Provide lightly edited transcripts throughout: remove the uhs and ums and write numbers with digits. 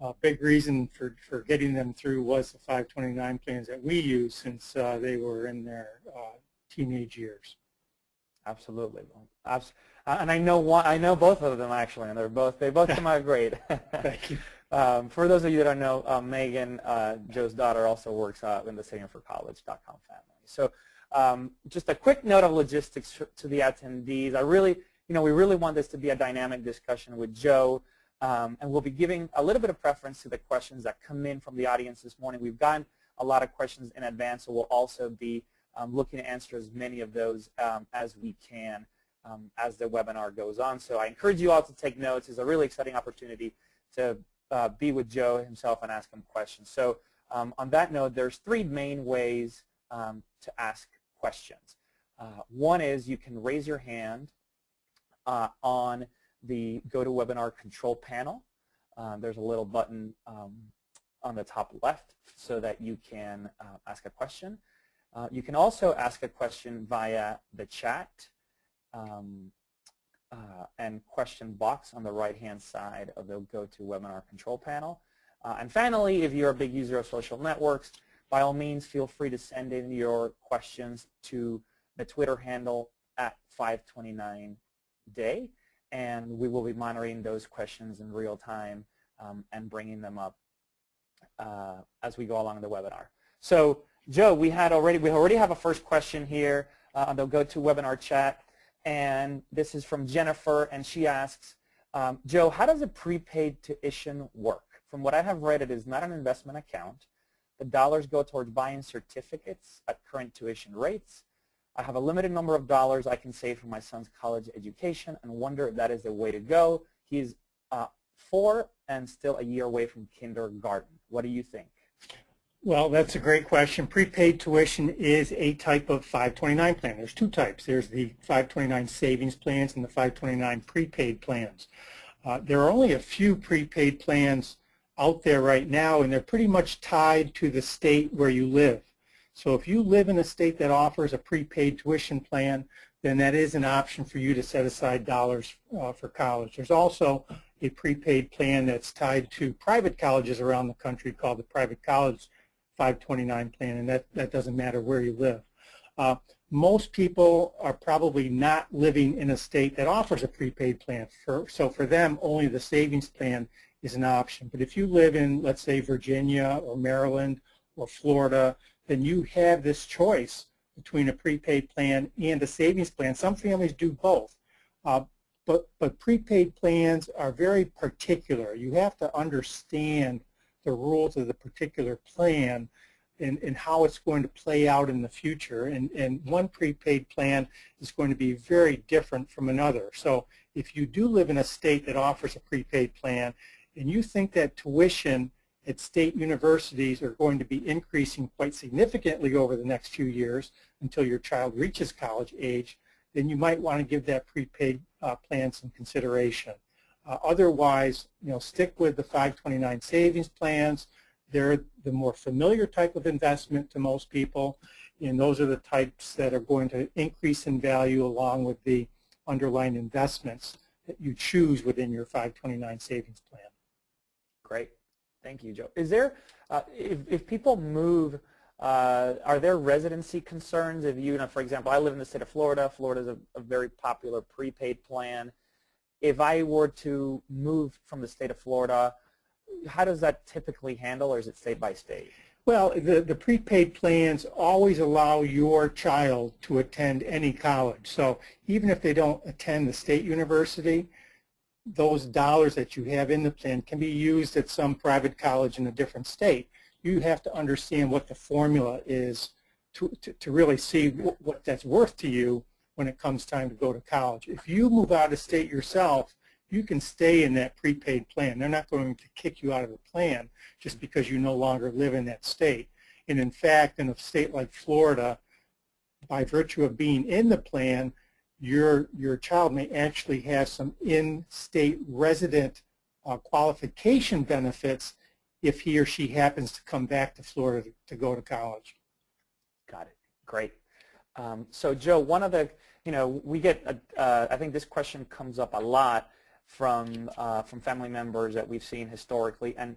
a big reason for getting them through was the 529 plans that we use since they were in their teenage years. Absolutely. And I know one, I know both of them actually, and they both come out great. Thank you. For those of you that don't know, Megan, Joe's daughter, also works in the SavingForCollege.com family. So just a quick note of logistics to the attendees. We really want this to be a dynamic discussion with Joe, and we'll be giving a little bit of preference to the questions that come in from the audience this morning. We've gotten a lot of questions in advance, so we'll also be looking to answer as many of those as we can as the webinar goes on. So I encourage you all to take notes. It's a really exciting opportunity to be with Joe himself and ask him questions. So on that note, there's three main ways to ask questions. One is you can raise your hand on the GoToWebinar control panel. There's a little button on the top left so that you can ask a question. You can also ask a question via the chat and question box on the right-hand side of the GoToWebinar control panel. And finally, if you're a big user of social networks, by all means, feel free to send in your questions to the Twitter handle @529day, and we will be monitoring those questions in real time and bringing them up as we go along the webinar. So, Joe, we already have a first question here on the GoToWebinar chat, and this is from Jennifer, and she asks, Joe, how does a prepaid tuition work? From what I have read, it is not an investment account. The dollars go towards buying certificates at current tuition rates. I have a limited number of dollars I can save for my son's college education and wonder if that is the way to go. He's 4 and still a year away from kindergarten. What do you think? Well, that's a great question. Prepaid tuition is a type of 529 plan. There's two types. There's the 529 savings plans and the 529 prepaid plans. There are only a few prepaid plans out there right now, and they're pretty much tied to the state where you live. So if you live in a state that offers a prepaid tuition plan, then that is an option for you to set aside dollars for college. There's also a prepaid plan that's tied to private colleges around the country called the Private College 529 Plan, and that doesn't matter where you live. Most people are probably not living in a state that offers a prepaid plan, so for them only the savings plan is an option. But if you live in, let's say, Virginia or Maryland or Florida, then you have this choice between a prepaid plan and a savings plan. Some families do both, but prepaid plans are very particular. You have to understand the rules of the particular plan and how it's going to play out in the future. And one prepaid plan is going to be very different from another. So if you do live in a state that offers a prepaid plan and you think that tuition at state universities are going to be increasing quite significantly over the next few years until your child reaches college age, then you might want to give that prepaid plan some consideration. Otherwise, stick with the 529 savings plans. They're the more familiar type of investment to most people, and those are the types that are going to increase in value along with the underlying investments that you choose within your 529 savings plan. Great. Thank you, Joe. Is there, if people move, are there residency concerns? If you, for example, I live in the state of Florida. Florida is a very popular prepaid plan. If I were to move from the state of Florida, how does that typically handle, or is it state by state? Well, the prepaid plans always allow your child to attend any college. So even if they don't attend the state university, those dollars that you have in the plan can be used at some private college in a different state. You have to understand what the formula is to really see what that's worth to you when it comes time to go to college. If you move out of state yourself, you can stay in that prepaid plan. They're not going to kick you out of the plan just because you no longer live in that state. And in fact, in a state like Florida, by virtue of being in the plan, your child may actually have some in-state resident qualification benefits if he or she happens to come back to Florida to go to college. Got it. Great. So Joe, one of the, we get, I think this question comes up a lot from family members that we've seen historically. And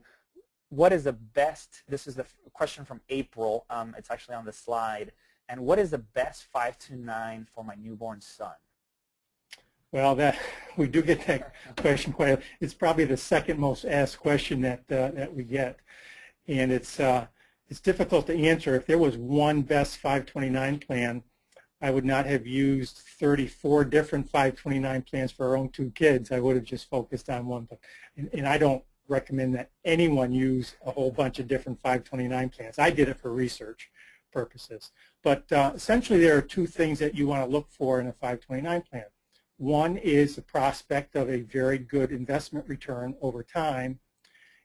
what is the best, this is the question from April, it's actually on the slide, and what is the best 529 for my newborn son? Well, that, we do get that question quite a bit. It's probably the second most asked question that, that we get. And it's difficult to answer. If there was one best 529 plan, I would not have used 34 different 529 plans for our own two kids. I would have just focused on one. And I don't recommend that anyone use a whole bunch of different 529 plans. I did it for research purposes. But essentially there are two things that you want to look for in a 529 plan. One is the prospect of a very good investment return over time,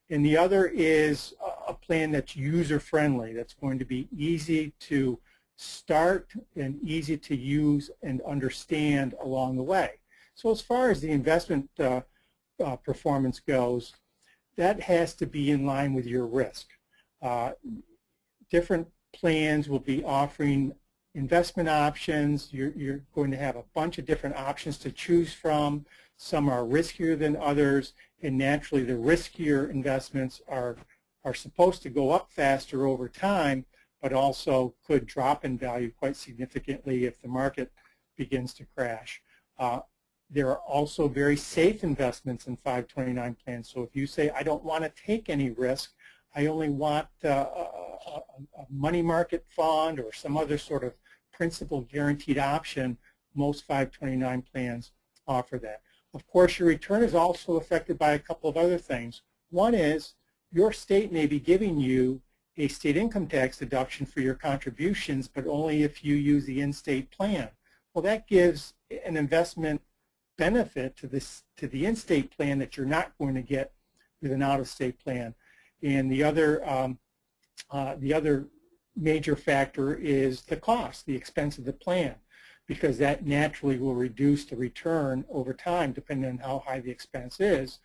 and the other is a plan that's user-friendly, that's going to be easy to start and easy to use and understand along the way. So as far as the investment performance goes, that has to be in line with your risk. Different plans will be offering investment options. You're going to have a bunch of different options to choose from. Some are riskier than others, and naturally the riskier investments are supposed to go up faster over time, but also could drop in value quite significantly if the market begins to crash. There are also very safe investments in 529 plans. So if you say, I don't want to take any risk, I only want a money market fund or some other sort of principal guaranteed option, most 529 plans offer that. Of course, your return is also affected by a couple of other things. One is your state may be giving you a state income tax deduction for your contributions, but only if you use the in-state plan. Well, that gives an investment benefit to the in-state plan that you're not going to get with an out-of-state plan. And the other major factor is the cost, the expense of the plan, because that naturally will reduce the return over time depending on how high the expense is.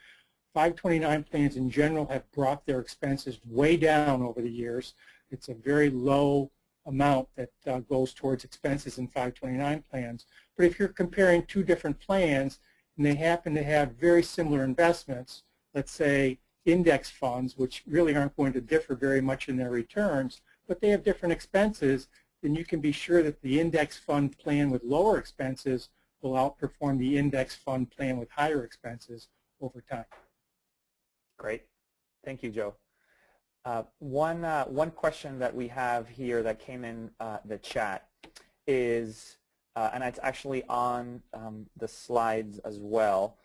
529 plans in general have brought their expenses way down over the years. It's a very low amount that goes towards expenses in 529 plans. But if you're comparing two different plans and they happen to have very similar investments, let's say index funds, which really aren't going to differ very much in their returns, but they have different expenses, then you can be sure that the index fund plan with lower expenses will outperform the index fund plan with higher expenses over time. Great. Thank you, Joe. One question that we have here that came in the chat is, and it's actually on the slides as well,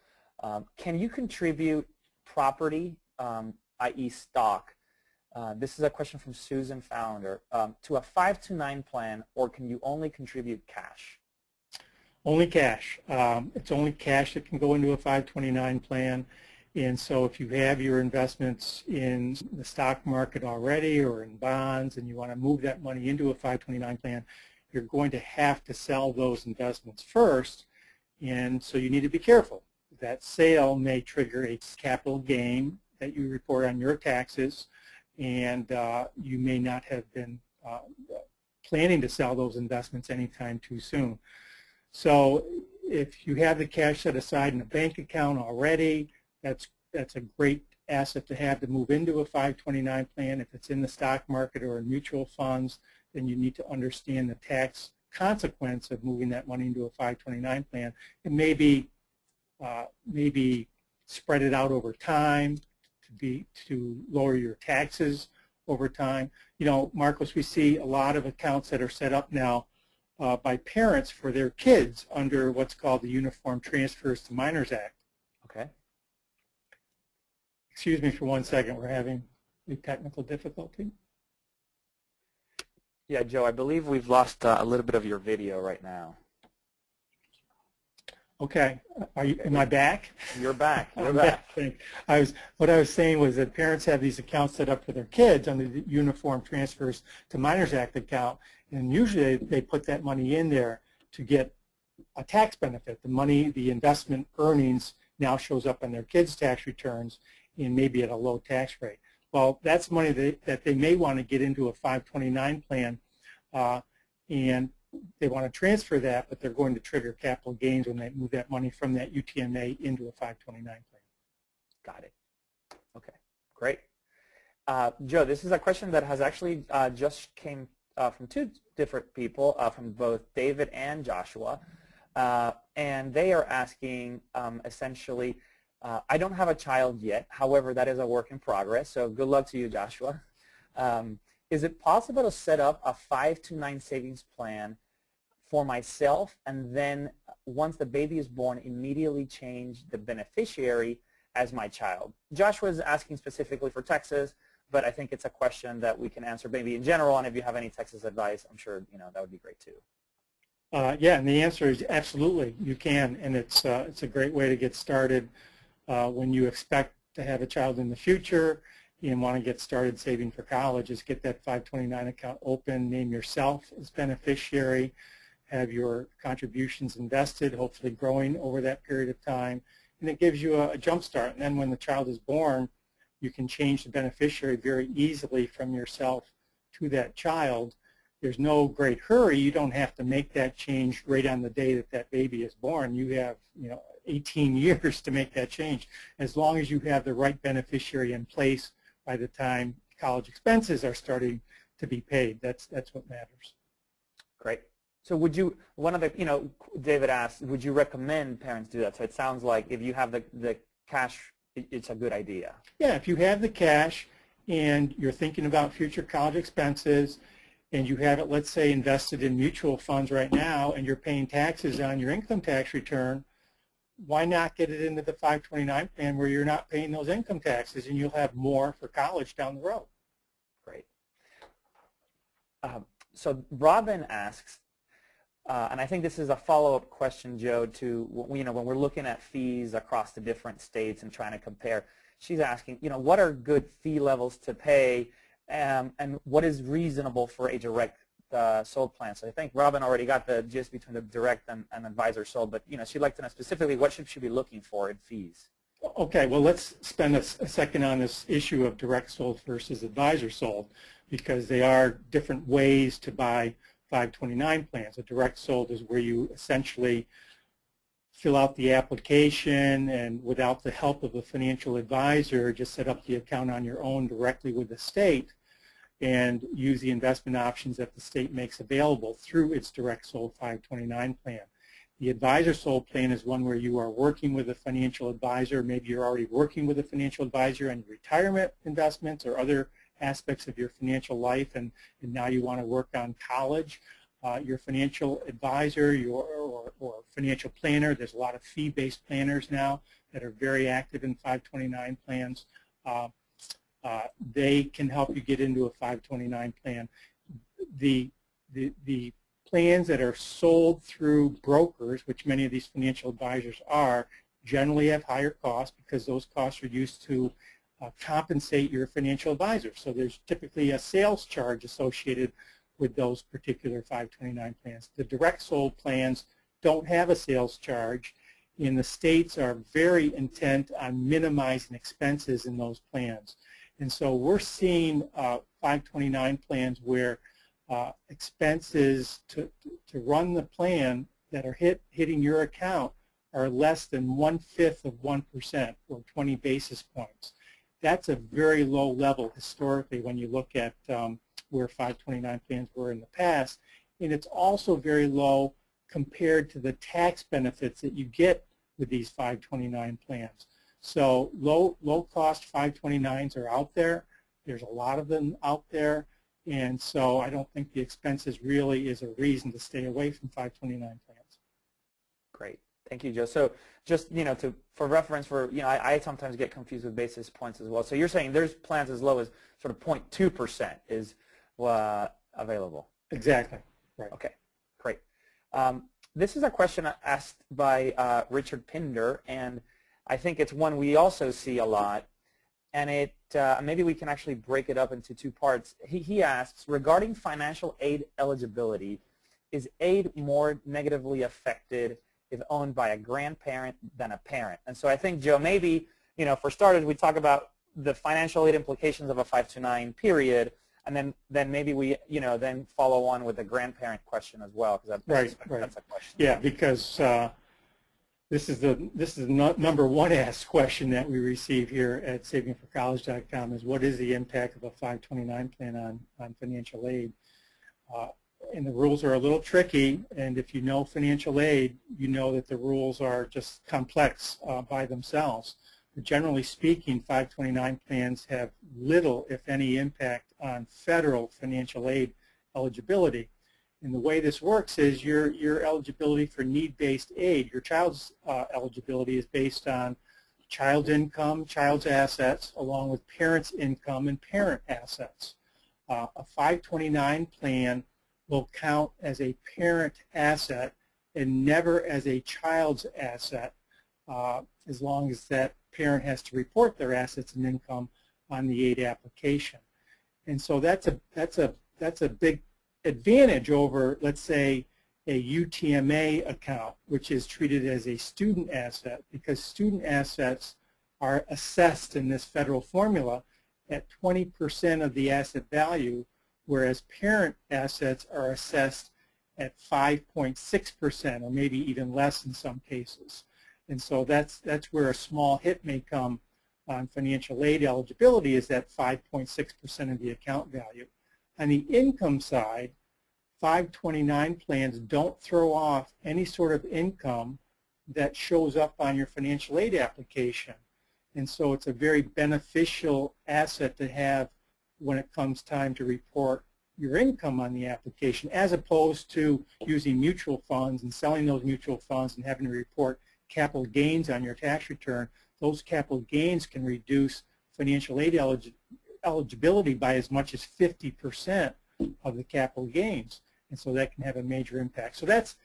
can you contribute property, i.e. stock, this is a question from Susan Founder, to a 529 plan, or can you only contribute cash? Only cash. It's only cash that can go into a 529 plan, and so if you have your investments in the stock market already or in bonds and you want to move that money into a 529 plan, you're going to have to sell those investments first, and so you need to be careful. That sale may trigger a capital gain that you report on your taxes, and you may not have been planning to sell those investments anytime too soon. So if you have the cash set aside in a bank account already, that's a great asset to have to move into a 529 plan. If it's in the stock market or in mutual funds, then you need to understand the tax consequence of moving that money into a 529 plan. It may be maybe spread it out over time to lower your taxes over time. You know, Marcos, we see a lot of accounts that are set up now by parents for their kids under what's called the Uniform Transfers to Minors Act. Okay. Excuse me for 1 second. We're having a technical difficulty. Yeah, Joe, I believe we've lost a little bit of your video right now. Okay, am I back? You're back. You're back. What I was saying was that parents have these accounts set up for their kids under the Uniform Transfers to Minors Act account, and usually they put that money in there to get a tax benefit. The money, the investment earnings, now shows up on their kids' tax returns, and maybe at a low tax rate. Well, that's money that they may want to get into a 529 plan, and they want to transfer that, but they're going to trigger capital gains when they move that money from that UTMA into a 529 plan. Got it. Okay, great. Joe, this is a question that has actually just came from two different people, from both David and Joshua, and they are asking essentially, I don't have a child yet, however, that is a work in progress, so good luck to you, Joshua. Is it possible to set up a 529 savings plan for myself and then once the baby is born immediately change the beneficiary as my child? Joshua is asking specifically for Texas, but I think it's a question that we can answer maybe in general, and if you have any Texas advice, I'm sure you know that would be great too. Yeah, and the answer is absolutely you can, and it's a great way to get started when you expect to have a child in the future and want to get started saving for college. Is get that 529 account open, name yourself as beneficiary, have your contributions invested, hopefully growing over that period of time, and it gives you a jump start. And then when the child is born, you can change the beneficiary very easily from yourself to that child. There's no great hurry. You don't have to make that change right on the day that that baby is born. You have, you know, 18 years to make that change, as long as you have the right beneficiary in place by the time college expenses are starting to be paid. That's what matters. Great. So would you, one of the, you know, David asked, would you recommend parents do that? So it sounds like if you have the cash, it's a good idea. Yeah, if you have the cash and you're thinking about future college expenses and you have it, let's say, invested in mutual funds right now and you're paying taxes on your income tax return, why not get it into the 529 plan where you're not paying those income taxes and you'll have more for college down the road? Great. So Robin asks, and I think this is a follow-up question, Joe, to, you know, when we're looking at fees across the different states and trying to compare, she's asking, you know, what are good fee levels to pay and what is reasonable for a direct sold plan? So I think Robin already got the gist between the direct and advisor sold, but you know, she'd like to know specifically what should she be looking for in fees. Okay, well, let's spend a second on this issue of direct sold versus advisor sold, because they are different ways to buy 529 plans. A direct sold is where you essentially fill out the application and without the help of a financial advisor, just set up the account on your own directly with the state and use the investment options that the state makes available through its direct sold 529 plan. The advisor sold plan is one where you are working with a financial advisor. Maybe you're already working with a financial advisor on retirement investments or other aspects of your financial life, and now you want to work on college. Your financial advisor or financial planner, there's a lot of fee-based planners now that are very active in 529 plans. They can help you get into a 529 plan. The plans that are sold through brokers, which many of these financial advisors are, generally have higher costs because those costs are used to compensate your financial advisor. So there's typically a sales charge associated with those particular 529 plans. The direct sold plans don't have a sales charge, and the states are very intent on minimizing expenses in those plans. And so we're seeing 529 plans where expenses to run the plan that are hitting your account are less than 1/5 of 1% or 20 basis points. That's a very low level historically when you look at where 529 plans were in the past. And it's also very low compared to the tax benefits that you get with these 529 plans. So low-cost 529s are out there. There's a lot of them out there. And so I don't think the expenses really is a reason to stay away from 529 plans. Great. Thank you, Joe. So just, you know, for reference, for, you know, I sometimes get confused with basis points as well. So you're saying there's plans as low as sort of 0.2% is available. Exactly. Right. Okay. Great. This is a question asked by Richard Pinder, and I think it's one we also see a lot, and it maybe we can actually break it up into two parts. He asks, regarding financial aid eligibility, is aid more negatively affected if owned by a grandparent than a parent? And so I think, Joe, maybe, you know, for starters, we talk about the financial aid implications of a 529 period, And then maybe we, then follow on with the grandparent question as well, because that's a question. Yeah, because this is the number one asked question that we receive here at SavingForCollege.com is, what is the impact of a 529 plan on financial aid? And the rules are a little tricky, and if you know financial aid, you know that the rules are just complex by themselves. But generally speaking, 529 plans have little, if any, impact on federal financial aid eligibility. And the way this works is your eligibility for need-based aid, your child's eligibility is based on child's income, child's assets, along with parents' income and parent assets. A 529 plan will count as a parent asset and never as a child's asset, as long as that parent has to report their assets and income on the aid application. And so that's a big advantage over, let's say, a UTMA account, which is treated as a student asset, because student assets are assessed in this federal formula at 20% of the asset value, whereas parent assets are assessed at 5.6% or maybe even less in some cases. And so that's where a small hit may come on financial aid eligibility, is that 5.6% of the account value. On the income side, 529 plans don't throw off any sort of income that shows up on your financial aid application. And so it's a very beneficial asset to have when it comes time to report your income on the application, as opposed to using mutual funds and selling those mutual funds and having to report capital gains on your tax return. Those capital gains can reduce financial aid eligibility by as much as 50% of the capital gains, and so that can have a major impact. So that's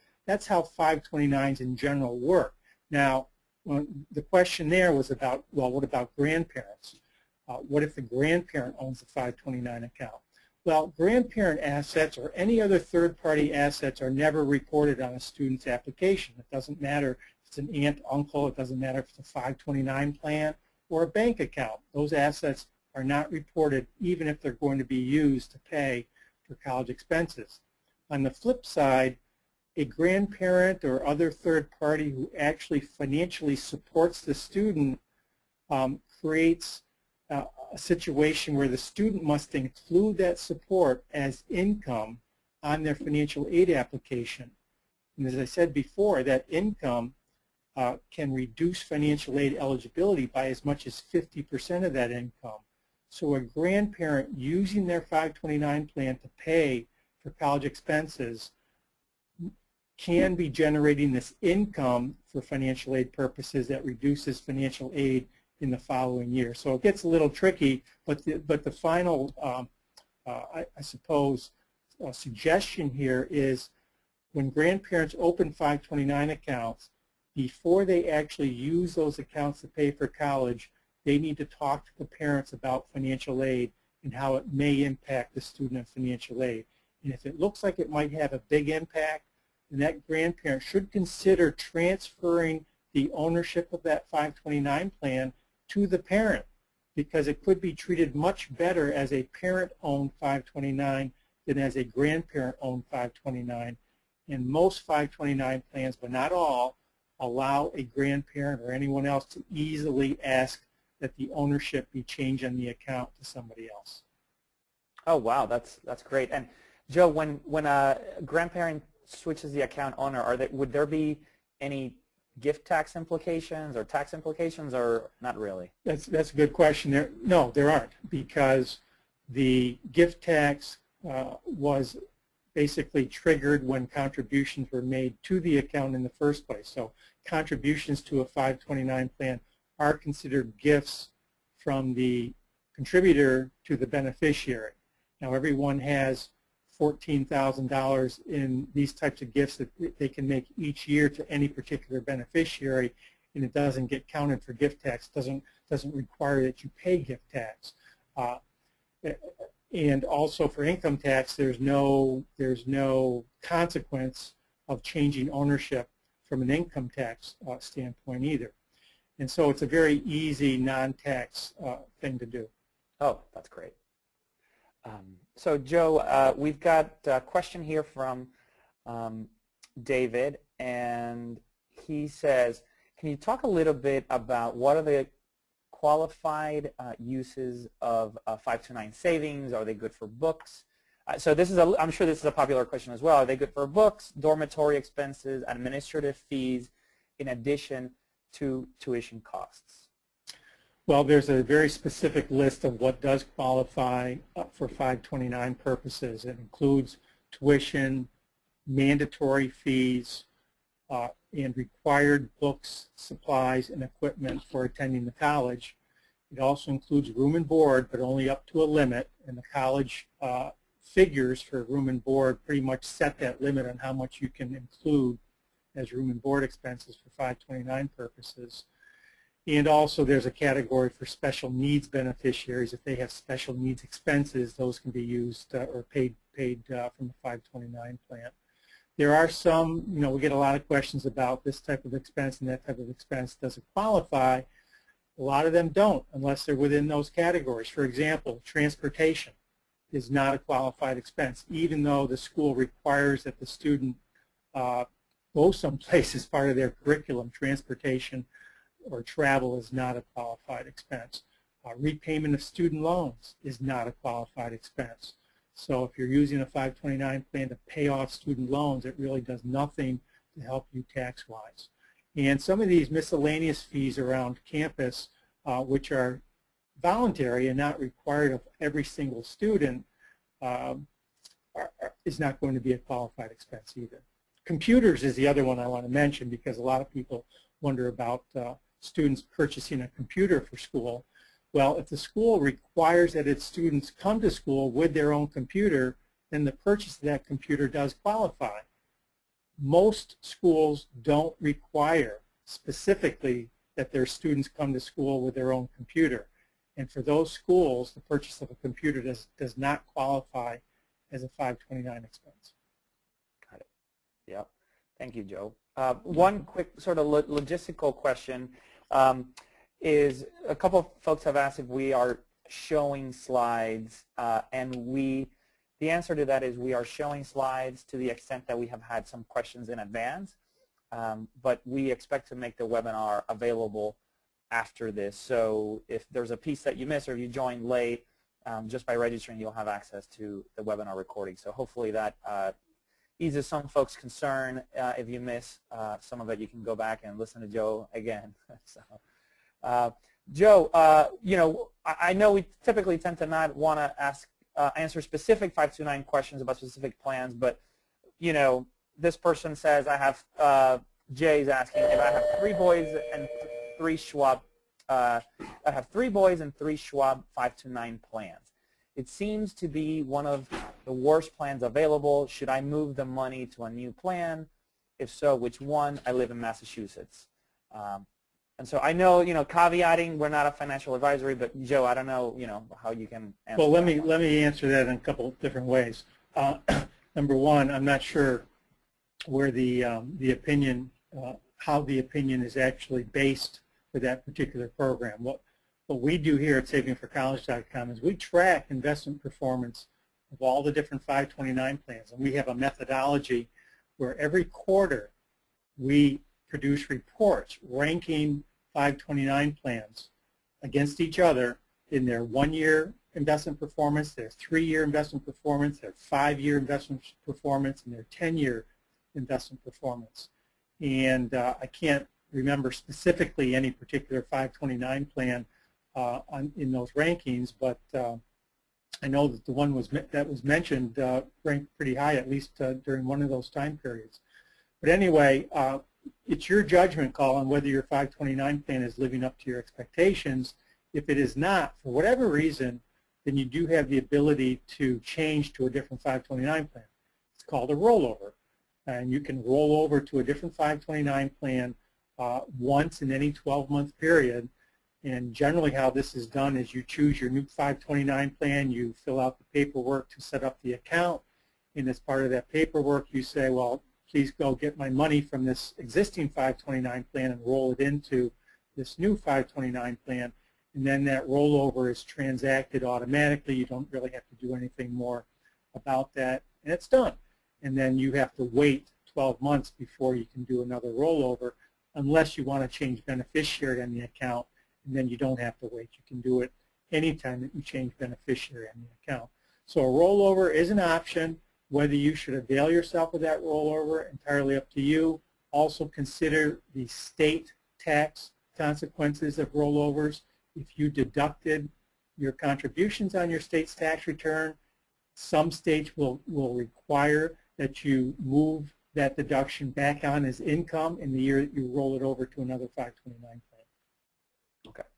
how 529s in general work. Now, the question there was about, well, what about grandparents? What if the grandparent owns the 529 account? Well, grandparent assets or any other third-party assets are never reported on a student's application. It doesn't matter if it's an aunt, uncle, it doesn't matter if it's a 529 plan or a bank account. Those assets are not reported, even if they're going to be used to pay for college expenses. On the flip side, a grandparent or other third party who actually financially supports the student creates a situation where the student must include that support as income on their financial aid application. And as I said before, that income can reduce financial aid eligibility by as much as 50% of that income. So a grandparent using their 529 plan to pay for college expenses can be generating this income for financial aid purposes that reduces financial aid in the following year. So it gets a little tricky, but the final, suggestion here is, when grandparents open 529 accounts, before they actually use those accounts to pay for college, they need to talk to the parents about financial aid and how it may impact the student on financial aid. And if it looks like it might have a big impact, then that grandparent should consider transferring the ownership of that 529 plan to the parent, because it could be treated much better as a parent-owned 529 than as a grandparent-owned 529. And most 529 plans, but not all, allow a grandparent or anyone else to easily ask that the ownership be changed on the account to somebody else. Oh, wow, that's great. And Joe, when a grandparent switches the account owner, would there be any gift tax implications or tax implications, or not really? That's a good question. No, there aren't, because the gift tax was basically triggered when contributions were made to the account in the first place. So contributions to a 529 plan are considered gifts from the contributor to the beneficiary. Now, everyone has $14,000 in these types of gifts that they can make each year to any particular beneficiary, and it doesn't get counted for gift tax. It doesn't require that you pay gift tax. And also for income tax, there's no consequence of changing ownership from an income tax standpoint either. And so it's a very easy non-tax thing to do. Oh, that's great. So Joe, we've got a question here from David, and he says, can you talk a little bit about what are the qualified uses of 529 savings? Are they good for books? So this is a, I'm sure this is a popular question as well. Are they good for books, dormitory expenses, administrative fees, in addition to tuition costs? Well, there's a very specific list of what does qualify for 529 purposes. It includes tuition, mandatory fees, and required books, supplies, and equipment for attending the college. It also includes room and board, but only up to a limit, and the college figures for room and board pretty much set that limit on how much you can include as room and board expenses for 529 purposes. And also there's a category for special needs beneficiaries. If they have special needs expenses, those can be used or paid from the 529 plan. There are some, you know, we get a lot of questions about this type of expense and that type of expense doesn't qualify. A lot of them don't unless they're within those categories. For example, transportation is not a qualified expense, even though the school requires that the student go someplace as part of their curriculum. Transportation or travel is not a qualified expense. Repayment of student loans is not a qualified expense. So if you're using a 529 plan to pay off student loans, it really does nothing to help you tax-wise. And some of these miscellaneous fees around campus, which are voluntary and not required of every single student, is not going to be a qualified expense either. Computers is the other one I want to mention, because a lot of people wonder about students purchasing a computer for school. Well, if the school requires that its students come to school with their own computer, then the purchase of that computer does qualify. Most schools don't require specifically that their students come to school with their own computer. And for those schools, the purchase of a computer does not qualify as a 529 expense. Got it. Yep. Thank you, Joe. One quick sort of logistical question is, a couple of folks have asked if we are showing slides, and the answer to that is we are showing slides to the extent that we have had some questions in advance, but we expect to make the webinar available after this. So if there's a piece that you missed or if you joined late, just by registering, you'll have access to the webinar recording. So hopefully that eases some folks' concern. If you miss some of it, you can go back and listen to Joe again. So, Joe, you know, I know we typically tend to not want to answer specific 529 questions about specific plans, but, you know, this person says, I have, Jay's asking, if I have 3 boys and 3 Schwab, I have 3 boys and 3 Schwab 529 plans. It seems to be one of the worst plans available. Should I move the money to a new plan? If so, which one? I live in Massachusetts. And so I know, you know, caveating, we're not a financial advisory, but Joe, I don't know, you know, how you can answer. Well, let me answer that in a couple of different ways. Number one, I'm not sure where the opinion, how the opinion is actually based for that particular program. What we do here at SavingForCollege.com is we track investment performance of all the different 529 plans, and we have a methodology where every quarter we produce reports ranking 529 plans against each other in their 1-year investment performance, their 3-year investment performance, their 5-year investment performance, and their 10-year investment performance. And I can't remember specifically any particular 529 plan in those rankings, but I know that the one that was mentioned ranked pretty high, at least during one of those time periods. But anyway, it's your judgment call on whether your 529 plan is living up to your expectations. If it is not, for whatever reason, then you do have the ability to change to a different 529 plan. It's called a rollover, and you can roll over to a different 529 plan once in any 12-month period. And generally how this is done is you choose your new 529 plan, you fill out the paperwork to set up the account, and as part of that paperwork you say, well, please go get my money from this existing 529 plan and roll it into this new 529 plan, and then that rollover is transacted automatically. You don't really have to do anything more about that, and it's done. And then you have to wait 12 months before you can do another rollover, unless you want to change beneficiary on the account, and then you don't have to wait. You can do it anytime that you change beneficiary on the account. So a rollover is an option. Whether you should avail yourself of that rollover, entirely up to you. Also consider the state tax consequences of rollovers. If you deducted your contributions on your state's tax return, some states will require that you move that deduction back on as income in the year that you roll it over to another 529 plan. Okay,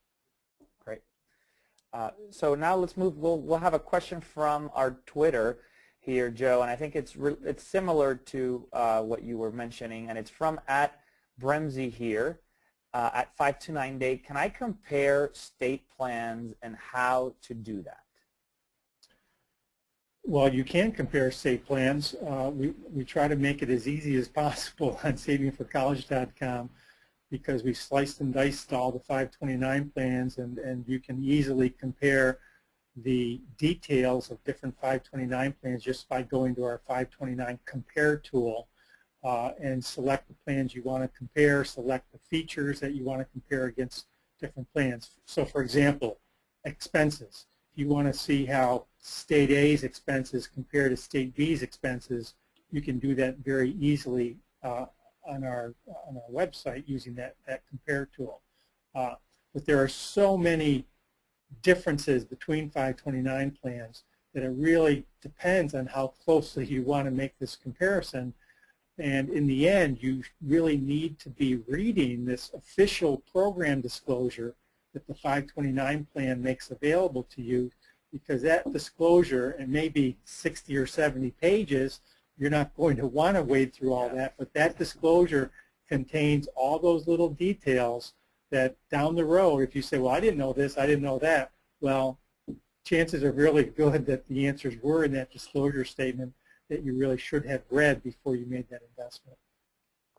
great. So now let's move. We'll have a question from our Twitter here, Joe, and I think it's similar to what you were mentioning, and it's from @Bremsey here at 529day. Can I compare state plans and how to do that? Well, you can compare state plans. We try to make it as easy as possible on SavingForCollege.com, because we sliced and diced all the 529 plans, and you can easily compare the details of different 529 plans just by going to our 529 compare tool and select the plans you want to compare, select the features that you want to compare against different plans. So for example, expenses. If you want to see how State A's expenses compare to State B's expenses, you can do that very easily on our website using that compare tool. But there are so many differences between 529 plans that it really depends on how closely you want to make this comparison, and in the end you really need to be reading this official program disclosure that the 529 plan makes available to you, because that disclosure, and maybe 60 or 70 pages, you're not going to want to wade through all that, but that disclosure contains all those little details that down the road, if you say, well, I didn't know this, I didn't know that, well, chances are really good that the answers were in that disclosure statement that you really should have read before you made that investment.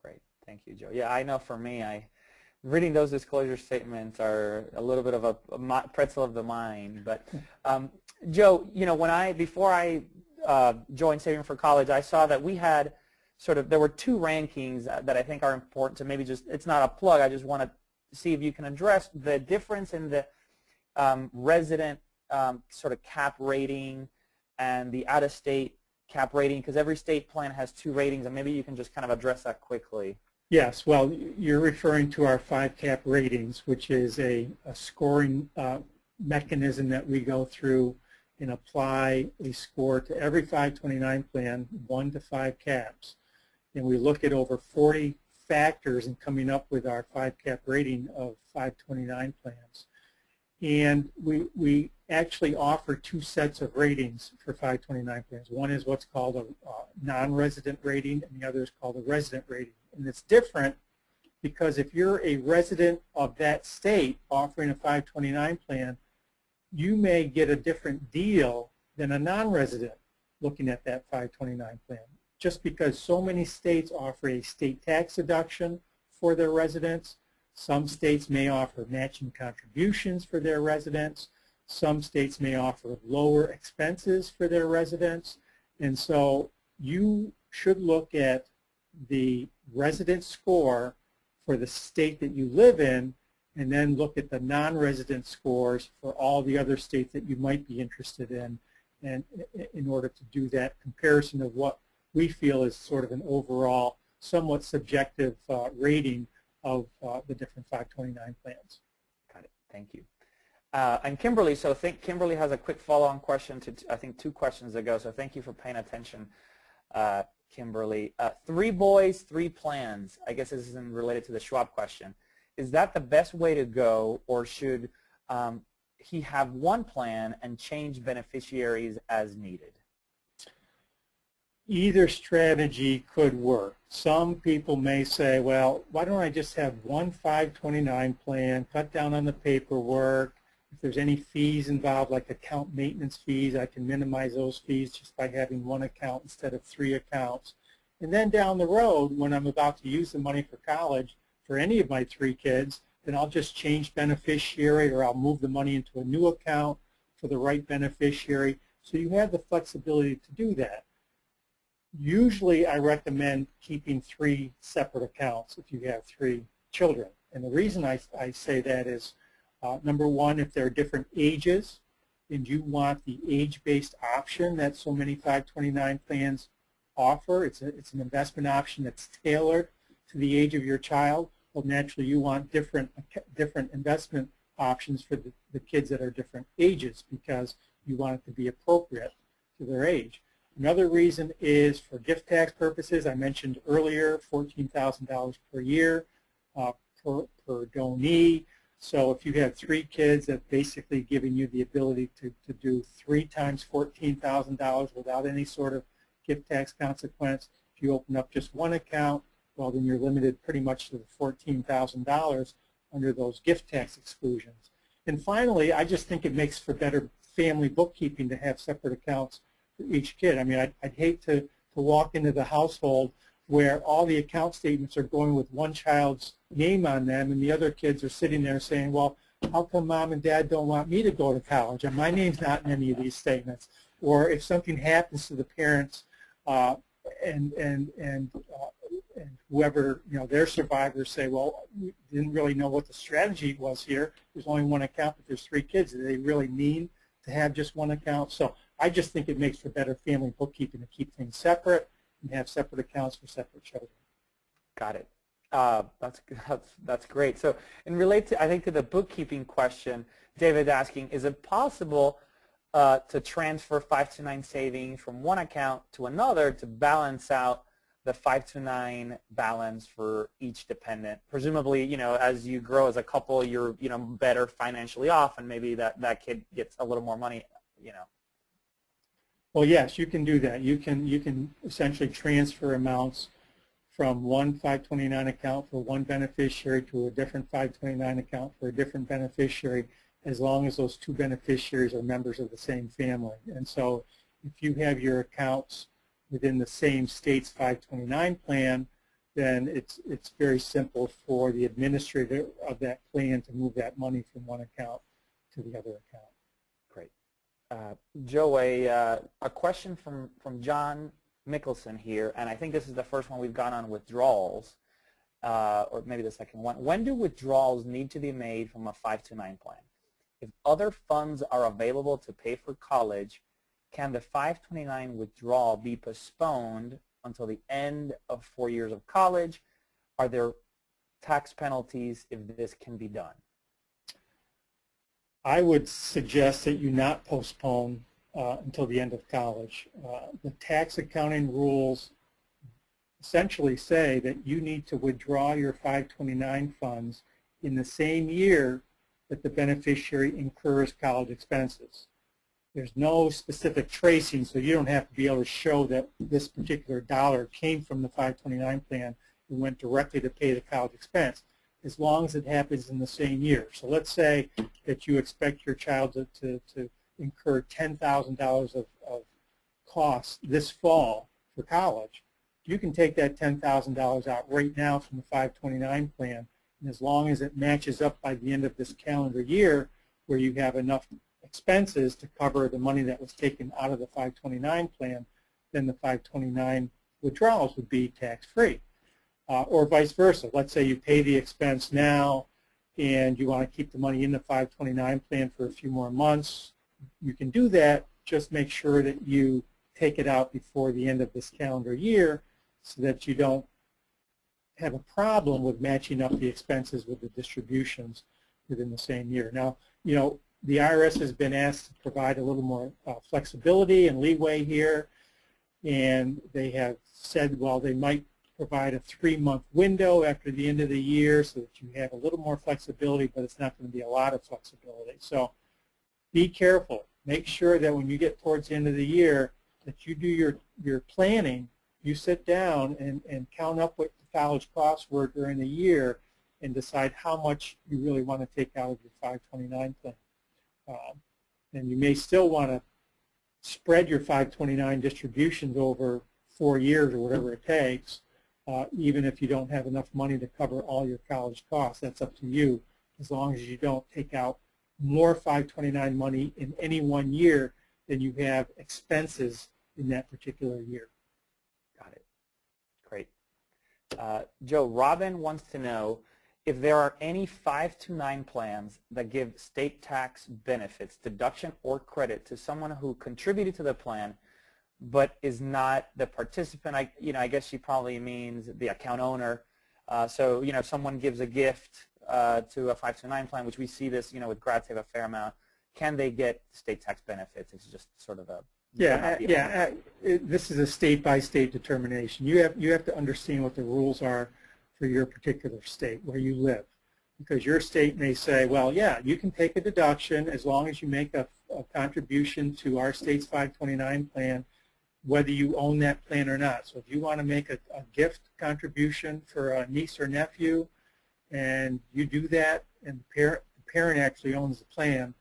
Great. Thank you, Joe. Yeah, I know for me, reading those disclosure statements are a little bit of a pretzel of the mind. But, Joe, you know, before I joined Saving for College, I saw that we had there were two rankings that I think are important to maybe just, it's not a plug, I just want to see if you can address the difference in the resident cap rating and the out-of-state cap rating, because every state plan has two ratings, and maybe you can just kind of address that quickly. Yes, well, you're referring to our 5-cap ratings, which is a scoring mechanism that we go through and apply a score to every 529 plan, 1 to 5 caps, and we look at over 40 factors in coming up with our 5-cap rating of 529 plans. And we actually offer two sets of ratings for 529 plans. One is what's called a non-resident rating, and the other is called a resident rating. And it's different because if you're a resident of that state offering a 529 plan, you may get a different deal than a non-resident looking at that 529 plan, just because so many states offer a state tax deduction for their residents. Some states may offer matching contributions for their residents. Some states may offer lower expenses for their residents. And so you should look at the resident score for the state that you live in, and then look at the non-resident scores for all the other states that you might be interested in, and in order to do that comparison of what we feel is sort of an overall, somewhat subjective rating of the different 529 plans. Got it. Thank you. And Kimberly, so I think Kimberly has a quick follow-on question to, I think, 2 questions ago, so thank you for paying attention, Kimberly. 3 boys, 3 plans. I guess this isn't related to the Schwab question. Is that the best way to go, or should he have 1 plan and change beneficiaries as needed? Either strategy could work. Some people may say, well, why don't I just have 1 529 plan, cut down on the paperwork. If there's any fees involved, like account maintenance fees, I can minimize those fees just by having 1 account instead of 3 accounts. And then down the road, when I'm about to use the money for college, for any of my 3 kids, then I'll just change beneficiary, or I'll move the money into a new account for the right beneficiary. So you have the flexibility to do that. Usually I recommend keeping 3 separate accounts if you have 3 children. And the reason I say that is, number one, if they're different ages and you want the age-based option that so many 529 plans offer, it's an investment option that's tailored to the age of your child. Well, naturally you want different investment options for the kids that are different ages because you want it to be appropriate to their age. Another reason is for gift tax purposes. I mentioned earlier $14,000 per year per donee. So if you have 3 kids, that's basically giving you the ability to do 3 times $14,000 without any sort of gift tax consequence. If you open up just one account, well, then you're limited pretty much to the $14,000 under those gift tax exclusions. And finally, I just think it makes for better family bookkeeping to have separate accounts for each kid. I mean, I'd hate to walk into the household where all the account statements are going with one child's name on them and the other kids are sitting there saying, well, how come mom and dad don't want me to go to college and my name's not in any of these statements? Or if something happens to the parents and whoever, you know, their survivors say, well, we didn't really know what the strategy was here. There's only one account, but there's 3 kids. Do they really mean to have just one account? So I just think it makes for better family bookkeeping to keep things separate and have separate accounts for separate children. Got it. That's great. So, and relate to, I think, to the bookkeeping question, David's asking, is it possible to transfer 529 savings from one account to another to balance out the 529 balance for each dependent? Presumably, you know, as you grow as a couple, you're, you know, better financially off, and maybe that kid gets a little more money, you know. Well, yes, you can do that. You can essentially transfer amounts from one 529 account for one beneficiary to a different 529 account for a different beneficiary, as long as those 2 beneficiaries are members of the same family. And so if you have your accounts within the same state's 529 plan, then it's very simple for the administrator of that plan to move that money from one account to the other account. Joe, a question from John Mickelson here, and I think this is the first one we've gone on withdrawals, or maybe the second one. When do withdrawals need to be made from a 529 plan? If other funds are available to pay for college, can the 529 withdrawal be postponed until the end of 4 years of college? Are there tax penalties if this can be done? I would suggest that you not postpone until the end of college. The tax accounting rules essentially say that you need to withdraw your 529 funds in the same year that the beneficiary incurs college expenses. There's no specific tracing, so you don't have to be able to show that this particular dollar came from the 529 plan and went directly to pay the college expense, as long as it happens in the same year. So let's say that you expect your child to incur $10,000 of costs this fall for college. You can take that $10,000 out right now from the 529 plan, and as long as it matches up by the end of this calendar year where you have enough expenses to cover the money that was taken out of the 529 plan, then the 529 withdrawals would be tax-free. Or vice versa. Let's say you pay the expense now and you want to keep the money in the 529 plan for a few more months. You can do that. Just make sure that you take it out before the end of this calendar year so that you don't have a problem with matching up the expenses with the distributions within the same year. Now, you know, the IRS has been asked to provide a little more flexibility and leeway here, and they have said, well, they might provide a 3-month window after the end of the year so that you have a little more flexibility, but it's not going to be a lot of flexibility. So be careful. Make sure that when you get towards the end of the year that you do your planning, you sit down and count up what the college costs were during the year and decide how much you really want to take out of your 529 plan. And you may still want to spread your 529 distributions over 4 years or whatever it takes. Even if you don't have enough money to cover all your college costs, that's up to you as long as you don't take out more 529 money in any one year than you have expenses in that particular year. Got it. Great. Joe, Robin wants to know if there are any 529 plans that give state tax benefits, deduction, or credit to someone who contributed to the plan but is not the participant. I guess she probably means the account owner. So, you know, if someone gives a gift to a 529 plan, which we see this, you know, with grad save a fair amount, can they get state tax benefits? It's just sort of a this is a state-by-state determination. You have to understand what the rules are for your particular state where you live, because your state may say, well, yeah, you can take a deduction as long as you make a contribution to our state's 529 plan, whether you own that plan or not. So if you want to make a gift contribution for a niece or nephew, and you do that, and the parent actually owns the plan,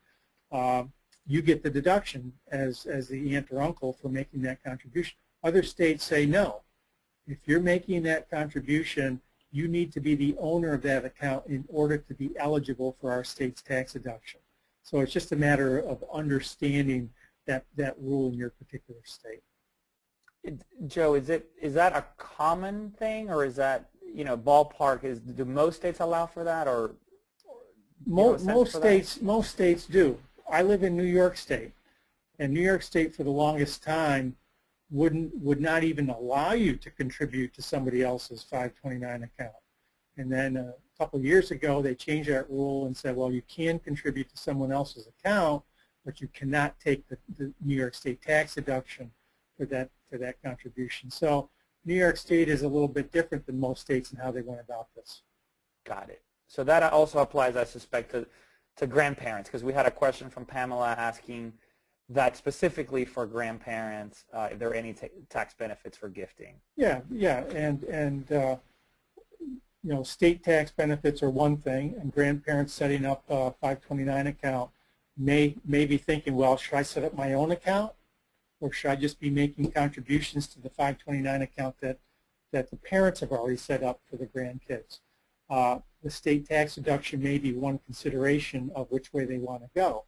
you get the deduction as the aunt or uncle for making that contribution. Other states say no. If you're making that contribution, you need to be the owner of that account in order to be eligible for our state's tax deduction. So it's just a matter of understanding that rule in your particular state. Joe, is that a common thing, or is that, you know, ballpark? Do most states allow for that, or most states do. I live in New York State, and New York State for the longest time would not even allow you to contribute to somebody else's 529 account. And then a couple of years ago, they changed that rule and said, well, you can contribute to someone else's account, but you cannot take the New York State tax deduction for that contribution. So New York State is a little bit different than most states in how they went about this. Got it. So that also applies, I suspect, to grandparents, because we had a question from Pamela asking that specifically for grandparents, if there are any tax benefits for gifting. Yeah, and you know, state tax benefits are one thing, and grandparents setting up a 529 account may be thinking, well, should I set up my own account, or should I just be making contributions to the 529 account that the parents have already set up for the grandkids? The state tax deduction may be one consideration of which way they want to go.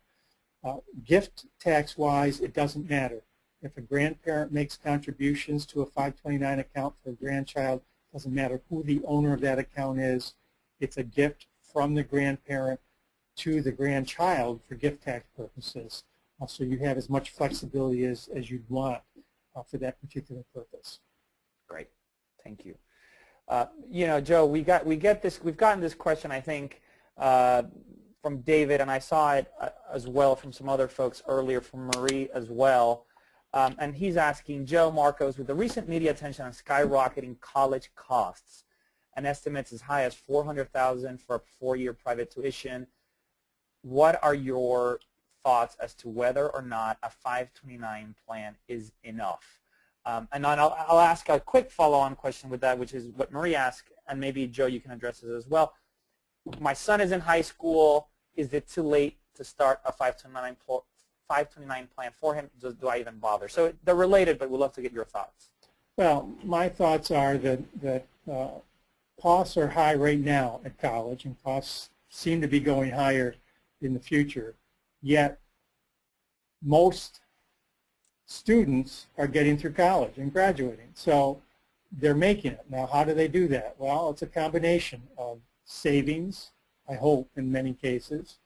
Gift tax-wise, it doesn't matter. If a grandparent makes contributions to a 529 account for a grandchild, it doesn't matter who the owner of that account is. It's a gift from the grandparent to the grandchild for gift tax purposes. So you have as much flexibility as you'd want for that particular purpose. Great. Thank you. You know, Joe, we've gotten this question, I think, from David, and I saw it as well from some other folks earlier, from Marie as well. And he's asking, Joe Marcos, with the recent media attention on skyrocketing college costs and estimates as high as $400,000 for a four-year private tuition, what are your thoughts as to whether or not a 529 plan is enough? And I'll ask a quick follow-on question with that, which is what Marie asked, and maybe, Joe, you can address this as well. My son is in high school. Is it too late to start a 529 plan for him? Do I even bother? So they're related, but we'd love to get your thoughts. Well, my thoughts are that costs are high right now at college, and costs seem to be going higher in the future, yet most students are getting through college and graduating, so they're making it. Now, how do they do that? Well, it's a combination of savings, I hope, in many cases,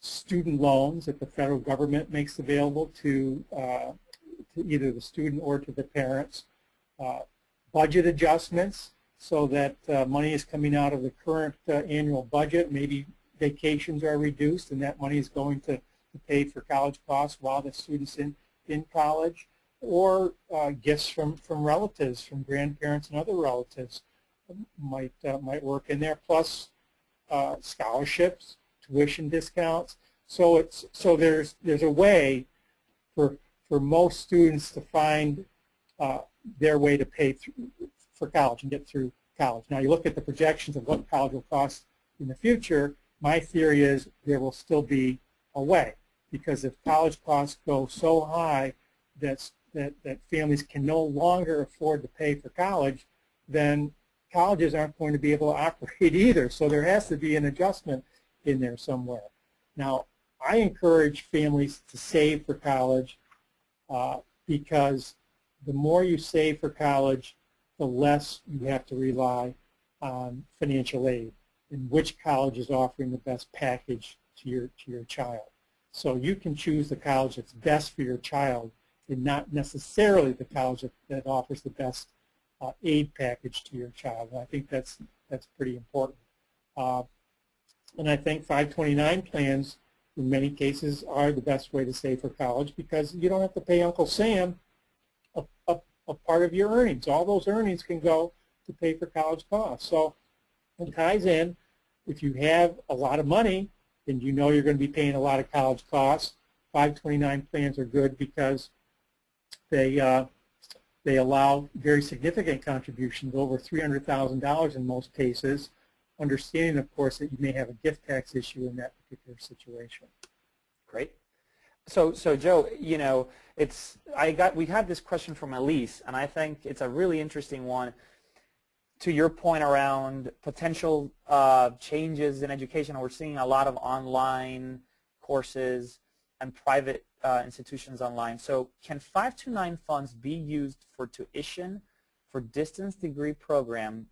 student loans that the federal government makes available to either the student or to the parents, budget adjustments so that money is coming out of the current annual budget. Maybe vacations are reduced, and that money is going to pay for college costs while the student's in college, or gifts from relatives, from grandparents and other relatives might work in there, plus scholarships, tuition discounts. So there's a way for most students to find their way to pay for college and get through college. Now you look at the projections of what college will cost in the future, my theory is there will still be a way. Because if college costs go so high that families can no longer afford to pay for college, then colleges aren't going to be able to operate either. So there has to be an adjustment in there somewhere. Now, I encourage families to save for college because the more you save for college, the less you have to rely on financial aid and which college is offering the best package to your child. So you can choose the college that's best for your child and not necessarily the college that offers the best aid package to your child. And I think that's pretty important. And I think 529 plans in many cases are the best way to save for college because you don't have to pay Uncle Sam a part of your earnings. All those earnings can go to pay for college costs. So it ties in, if you have a lot of money and you know you're going to be paying a lot of college costs, 529 plans are good because they allow very significant contributions, over $300,000 in most cases, understanding, of course, that you may have a gift tax issue in that particular situation. Great. So Joe, you know, we had this question from Elise, and I think it's a really interesting one. To your point around potential changes in education, we're seeing a lot of online courses and private institutions online. So can 529 funds be used for tuition for distance degree programs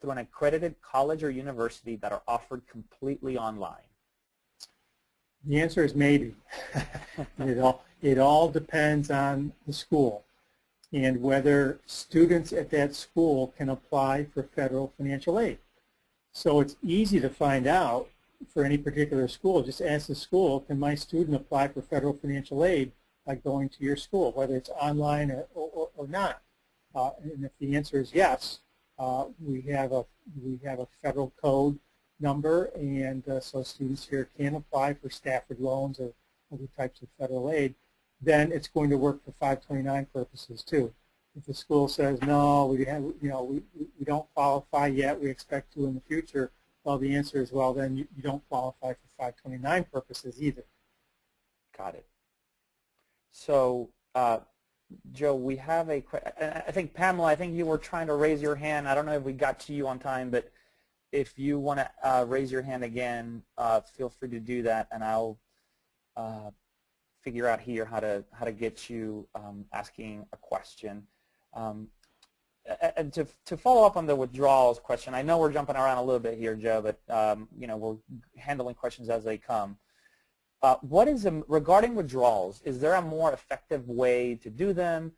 through an accredited college or university that are offered completely online? The answer is maybe. It all depends on the school and whether students at that school can apply for federal financial aid. So it's easy to find out for any particular school. Just ask the school, can my student apply for federal financial aid by going to your school, whether it's online or not? And if the answer is yes, we have a federal code number, and so students here can apply for Stafford loans or other types of federal aid. Then it's going to work for 529 purposes too. If the school says, no, we don't qualify yet, we expect to in the future, well, the answer is, well, then you don't qualify for 529 purposes either. Got it. So, Joe, we have a question. I think, Pamela, I think you were trying to raise your hand. I don't know if we got to you on time, but if you want to raise your hand again, feel free to do that, and I'll figure out here how to get you asking a question. And to follow up on the withdrawals question, I know we're jumping around a little bit here, Joe, but you know, we're handling questions as they come. Regarding withdrawals, is there a more effective way to do them,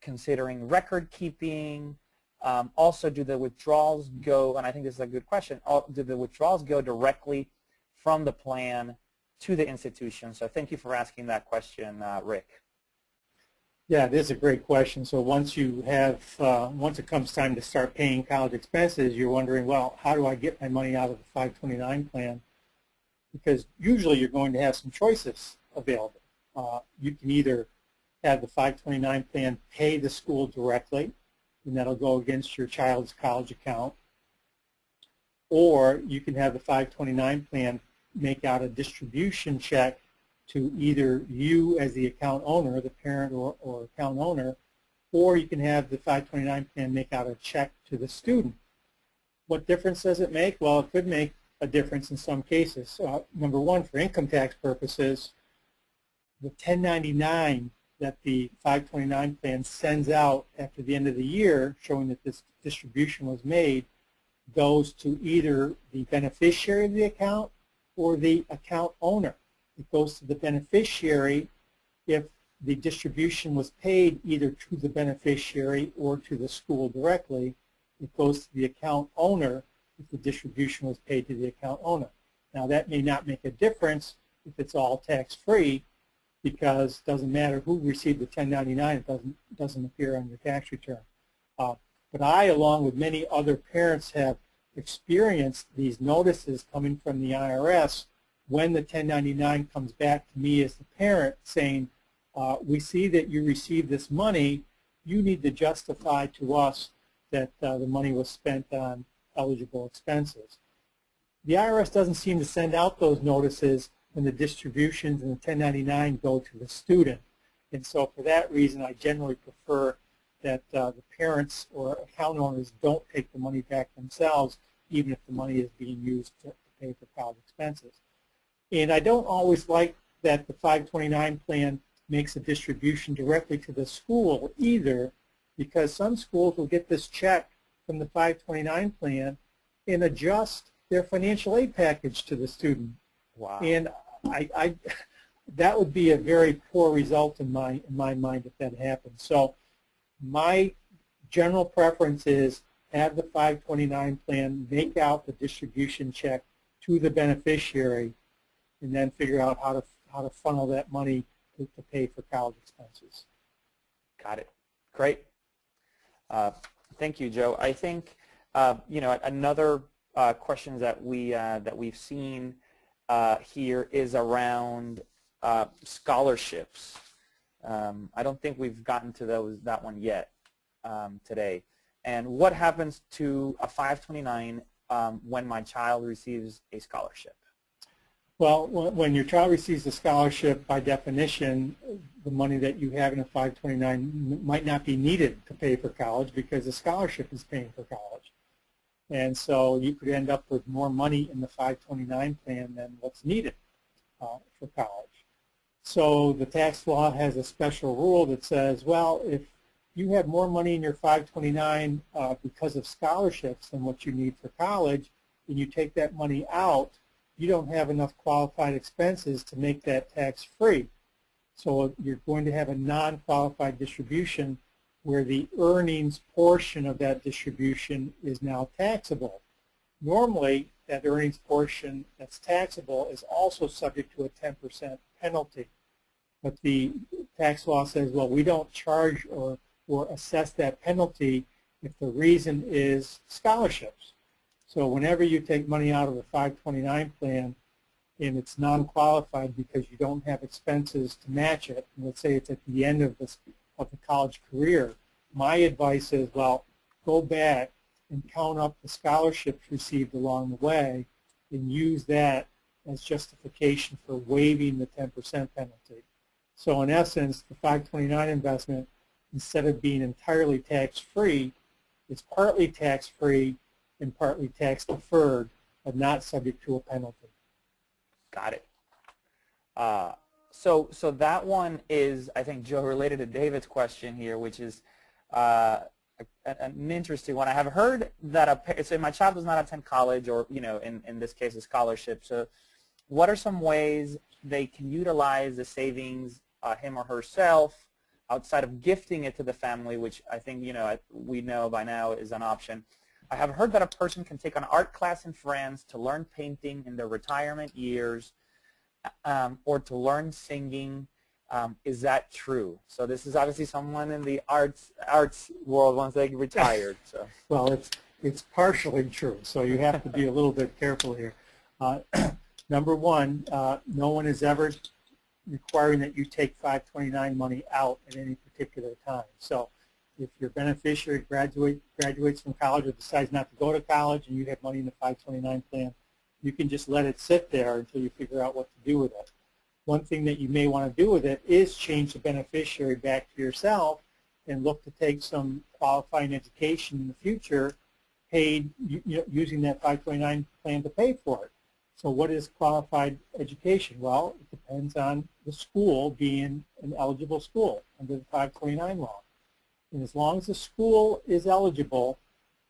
considering record keeping? Also, do the withdrawals go, and I think this is a good question, do the withdrawals go directly from the plan to the institution? So thank you for asking that question, Rick. Yeah, this is a great question. So once it comes time to start paying college expenses, you're wondering, well, how do I get my money out of the 529 plan? Because usually you're going to have some choices available. You can either have the 529 plan pay the school directly, and that'll go against your child's college account, or you can have the 529 plan make out a distribution check to either you as the account owner, the parent or account owner, or you can have the 529 plan make out a check to the student. What difference does it make? Well, it could make a difference in some cases. Number one, for income tax purposes, the 1099 that the 529 plan sends out after the end of the year showing that this distribution was made goes to either the beneficiary of the account or the account owner. It goes to the beneficiary if the distribution was paid either to the beneficiary or to the school directly. It goes to the account owner if the distribution was paid to the account owner. Now, that may not make a difference if it's all tax-free, because it doesn't matter who received the 1099, it doesn't appear on your tax return. But I, along with many other parents, have experienced these notices coming from the IRS when the 1099 comes back to me as the parent saying, we see that you received this money, you need to justify to us that the money was spent on eligible expenses. The IRS doesn't seem to send out those notices when the distributions and the 1099 go to the student. And so for that reason, I generally prefer that the parents or account owners don't take the money back themselves, even if the money is being used to pay for college expenses. And I don't always like that the 529 plan makes a distribution directly to the school either, because some schools will get this check from the 529 plan and adjust their financial aid package to the student. Wow. And that would be a very poor result in my mind if that happened. So my general preference is have the 529 plan make out the distribution check to the beneficiary and then figure out how to funnel that money to pay for college expenses. Got it. Great. Thank you, Joe. I think another question that we've seen here is around scholarships. I don't think we've gotten to that one yet today. And what happens to a 529 when my child receives a scholarship? Well, when your child receives a scholarship, by definition, the money that you have in a 529 might not be needed to pay for college because the scholarship is paying for college. And so you could end up with more money in the 529 plan than what's needed for college. So the tax law has a special rule that says, well, if you have more money in your 529 because of scholarships than what you need for college, and you take that money out, you don't have enough qualified expenses to make that tax-free. So you're going to have a non-qualified distribution where the earnings portion of that distribution is now taxable. Normally, that earnings portion that's taxable is also subject to a 10% penalty. But the tax law says, well, we don't charge or assess that penalty if the reason is scholarships. So whenever you take money out of the 529 plan and it's non-qualified because you don't have expenses to match it, and let's say it's at the end of the college career, my advice is, well, go back and count up the scholarships received along the way and use that as justification for waiving the 10% penalty. So in essence, the 529 investment, instead of being entirely tax-free, it's partly tax-free and partly tax-deferred, but not subject to a penalty. Got it. So that one is, I think, Joe, related to David's question here, which is an interesting one. I have heard that so my child does not attend college, or in this case, a scholarship. So, what are some ways they can utilize the savings, him or herself, outside of gifting it to the family, which I think we know by now is an option? I have heard that a person can take an art class in France to learn painting in their retirement years or to learn singing. Is that true? So this is obviously someone in the arts world once they retired. So. Well, it's partially true, so you have to be a little bit careful here. Number one, no one is ever requiring that you take 529 money out at any particular time. So if your beneficiary graduates from college or decides not to go to college and you have money in the 529 plan, you can just let it sit there until you figure out what to do with it. One thing that you may want to do with it is change the beneficiary back to yourself and look to take some qualifying education in the future paid using that 529 plan to pay for it. So what is qualified education? Well, it depends on the school being an eligible school under the 529 law. And as long as the school is eligible,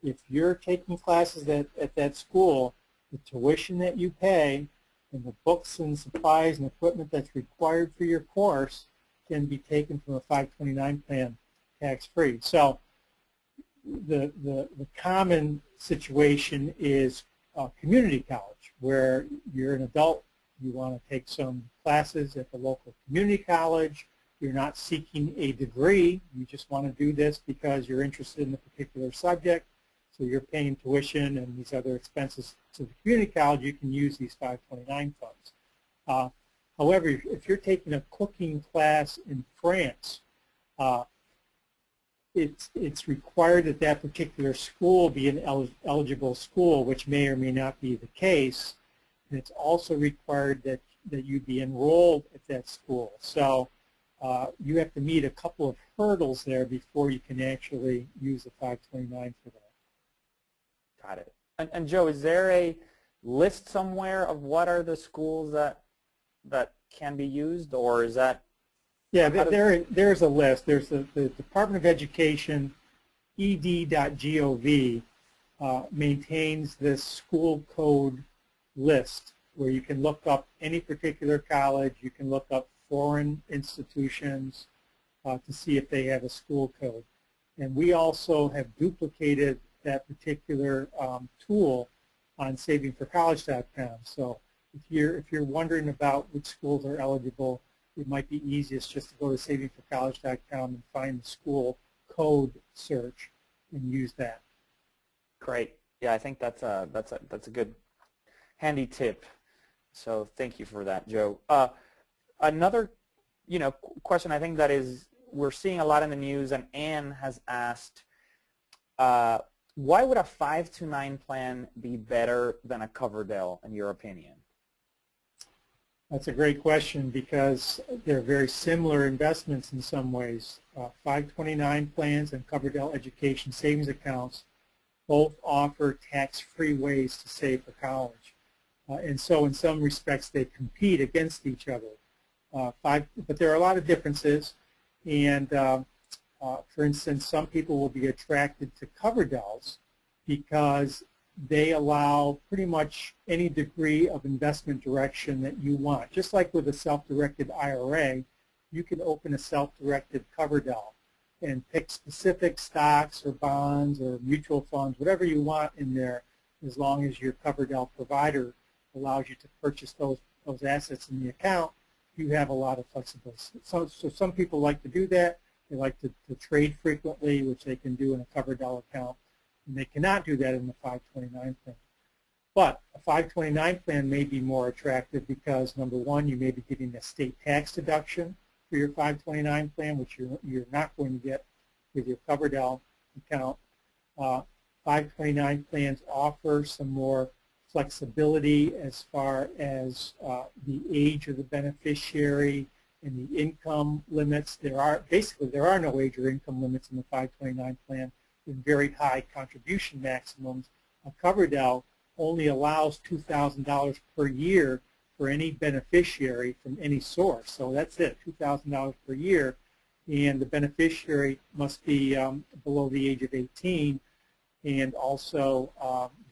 if you're taking classes at that school, the tuition that you pay and the books and supplies and equipment that's required for your course can be taken from a 529 plan tax-free. So the common situation is community college, where you're an adult, you want to take some classes at the local community college. You're not seeking a degree. You just want to do this because you're interested in a particular subject. So you're paying tuition and these other expenses to the community college. You can use these 529 funds. However, if you're taking a cooking class in France, it's required that that particular school be an eligible school, which may or may not be the case. And it's also required that you be enrolled at that school. So you have to meet a couple of hurdles there before you can actually use the 529 for that. Got it. And Joe, is there a list somewhere of what are the schools that can be used, or is that? Yeah, there's a list. There's the Department of Education, ed.gov, maintains this school code list where you can look up any particular college. You can look up foreign institutions to see if they have a school code. And we also have duplicated that particular tool on SavingForCollege.com. So if you're wondering about which schools are eligible, it might be easiest just to go to SavingForCollege.com and find the school code search and use that. Great. Yeah, I think that's a good handy tip. So thank you for that, Joe. Another, question I think that is we're seeing a lot in the news, and Anne has asked, why would a 529 plan be better than a Coverdell, in your opinion? That's a great question, because they're very similar investments in some ways. 529 plans and Coverdell education savings accounts both offer tax-free ways to save for college. And so in some respects, they compete against each other. But there are a lot of differences. And for instance, some people will be attracted to Coverdells because they allow pretty much any degree of investment direction that you want. Just like with a self-directed IRA, you can open a self-directed Coverdell and pick specific stocks or bonds or mutual funds, whatever you want in there, as long as your Coverdell provider allows you to purchase those assets in the account. You have a lot of flexibility. So some people like to do that. They like to trade frequently, which they can do in a Coverdell account, and they cannot do that in the 529 plan. But a 529 plan may be more attractive because, number one, you may be getting a state tax deduction for your 529 plan, which you're not going to get with your Coverdell account. 529 plans offer some more flexibility as far as the age of the beneficiary and the income limits. There are no age or income limits in the 529 plan, with very high contribution maximums. A Coverdell only allows $2,000 per year for any beneficiary from any source. So that's it, $2,000 per year, and the beneficiary must be below the age of 18. And also,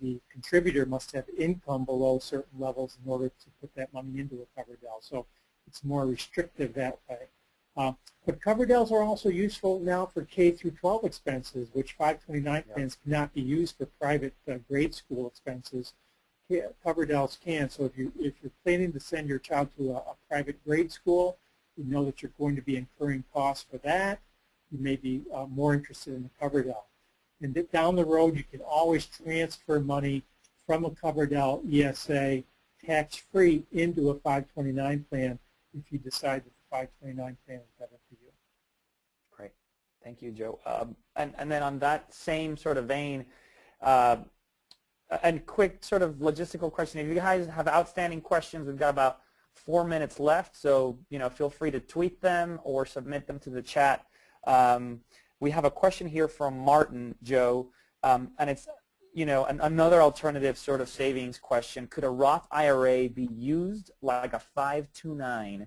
the contributor must have income below certain levels in order to put that money into a Coverdell. So it's more restrictive that way. But Coverdells are also useful now for K through 12 expenses, which 529 plans cannot be used for private grade school expenses. Coverdells can. So if you're planning to send your child to a private grade school, you know that you're going to be incurring costs for that. You may be more interested in the Coverdell. And down the road, you can always transfer money from a Coverdell ESA tax-free into a 529 plan if you decide that the 529 plan is better for you. Great. Thank you, Joe. And then on that same sort of vein, and quick sort of logistical question. If you guys have outstanding questions, we've got about 4 minutes left, so feel free to tweet them or submit them to the chat. We have a question here from Martin, Joe, and it's, another alternative sort of savings question. Could a Roth IRA be used like a 529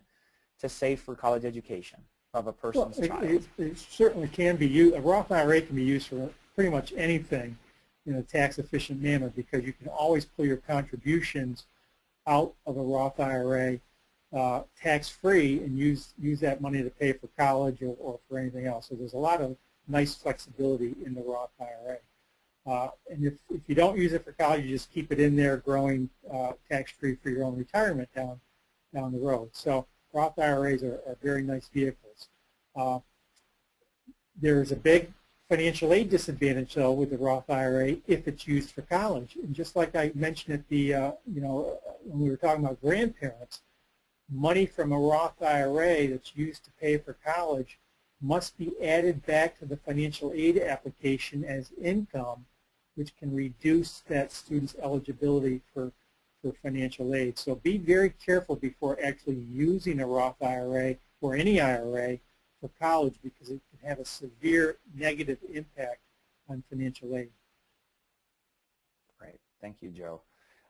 to save for college education of a person's child? It certainly can be used. A Roth IRA can be used for pretty much anything in a tax-efficient manner, because you can always pull your contributions out of a Roth IRA tax-free and use that money to pay for college or for anything else. So there's a lot of nice flexibility in the Roth IRA. And if you don't use it for college, you just keep it in there growing tax-free for your own retirement down the road. So Roth IRAs are very nice vehicles. There is a big financial aid disadvantage, though, with the Roth IRA if it's used for college. And just like I mentioned at the, when we were talking about grandparents, money from a Roth IRA that's used to pay for college must be added back to the financial aid application as income, which can reduce that student's eligibility for financial aid. So be very careful before actually using a Roth IRA or any IRA for college, because it can have a severe negative impact on financial aid. Great. Thank you, Joe.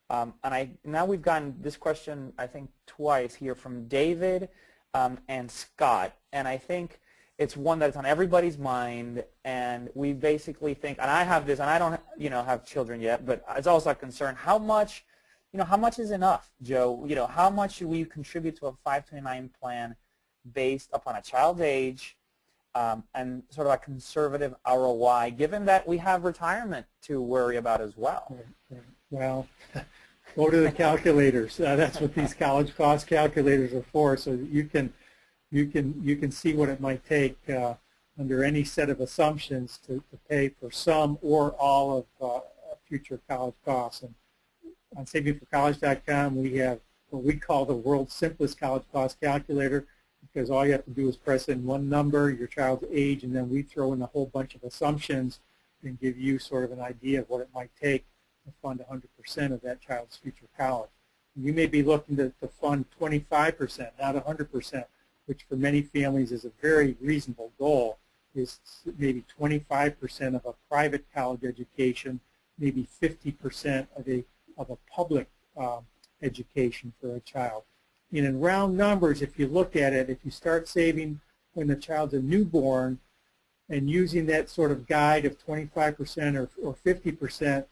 Now we've gotten this question, I think, twice here from David and Scott, and I think it's one that's on everybody's mind, and we basically think, and I have this, and I don't, have children yet, but it's also a concern. How much, how much is enough, Joe? How much should we contribute to a 529 plan based upon a child's age and sort of a conservative ROI, given that we have retirement to worry about as well? Well, go to the calculators. That's what these college cost calculators are for, so that you can see what it might take under any set of assumptions to pay for some or all of future college costs. And on SavingForCollege.com, we have what we call the world's simplest college cost calculator, because all you have to do is press in one number, your child's age, and then we throw in a whole bunch of assumptions and give you sort of an idea of what it might take to fund 100% of that child's future college. And you may be looking to fund 25%, not 100%. Which for many families is a very reasonable goal, is maybe 25% of a private college education, maybe 50% of a public education for a child. And in round numbers, if you look at it, if you start saving when the child's a newborn and using that sort of guide of 25% or 50%,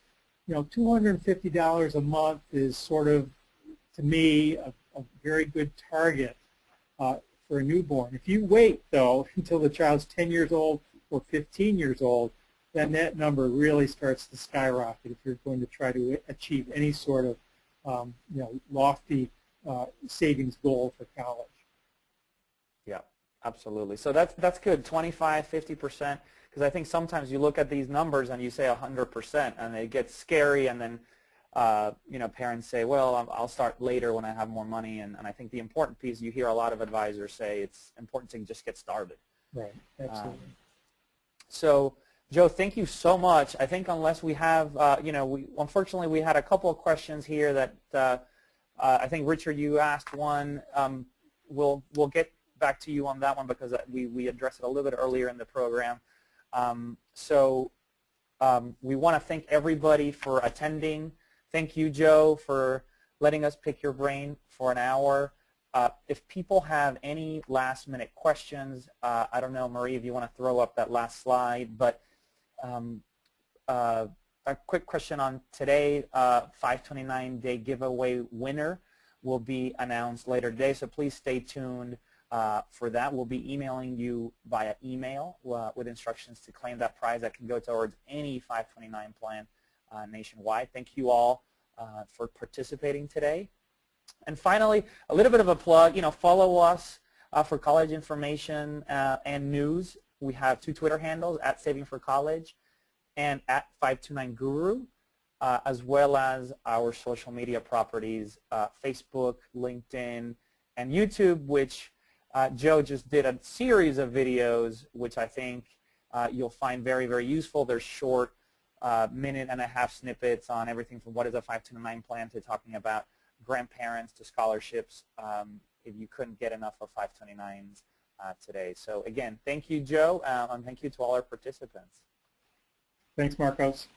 $250 a month is sort of, to me, a very good target for a newborn. If you wait, though, until the child's 10 years old or 15 years old, then that number really starts to skyrocket if you're going to try to achieve any sort of lofty savings goal for college. Yeah, absolutely. So that's good, 25, 50%, because I think sometimes you look at these numbers and you say 100%, and it gets scary, and then parents say, well, I'll start later when I have more money, and I think the important piece, you hear a lot of advisors say it's important to just get started. Right, absolutely. So, Joe, thank you so much. I think unless we have, unfortunately we had a couple of questions here that I think, Richard, you asked one. We'll get back to you on that one because we addressed it a little bit earlier in the program. We want to thank everybody for attending. Thank you, Joe, for letting us pick your brain for an hour. If people have any last-minute questions, I don't know, Marie, if you want to throw up that last slide, but a quick question on today, 529-day giveaway winner will be announced later today, so please stay tuned for that. We'll be emailing you via email with instructions to claim that prize that can go towards any 529 plan nationwide. Thank you all for participating today. And finally, a little bit of a plug, follow us for college information and news. We have two Twitter handles, @SavingForCollege and @529Guru, as well as our social media properties, Facebook, LinkedIn, and YouTube, which Joe just did a series of videos, which I think you'll find very, very useful. They're short, minute-and-a-half snippets on everything from what is a 529 plan to talking about grandparents to scholarships if you couldn't get enough of 529s today. So, again, thank you, Joe, and thank you to all our participants. Thanks, Marcos.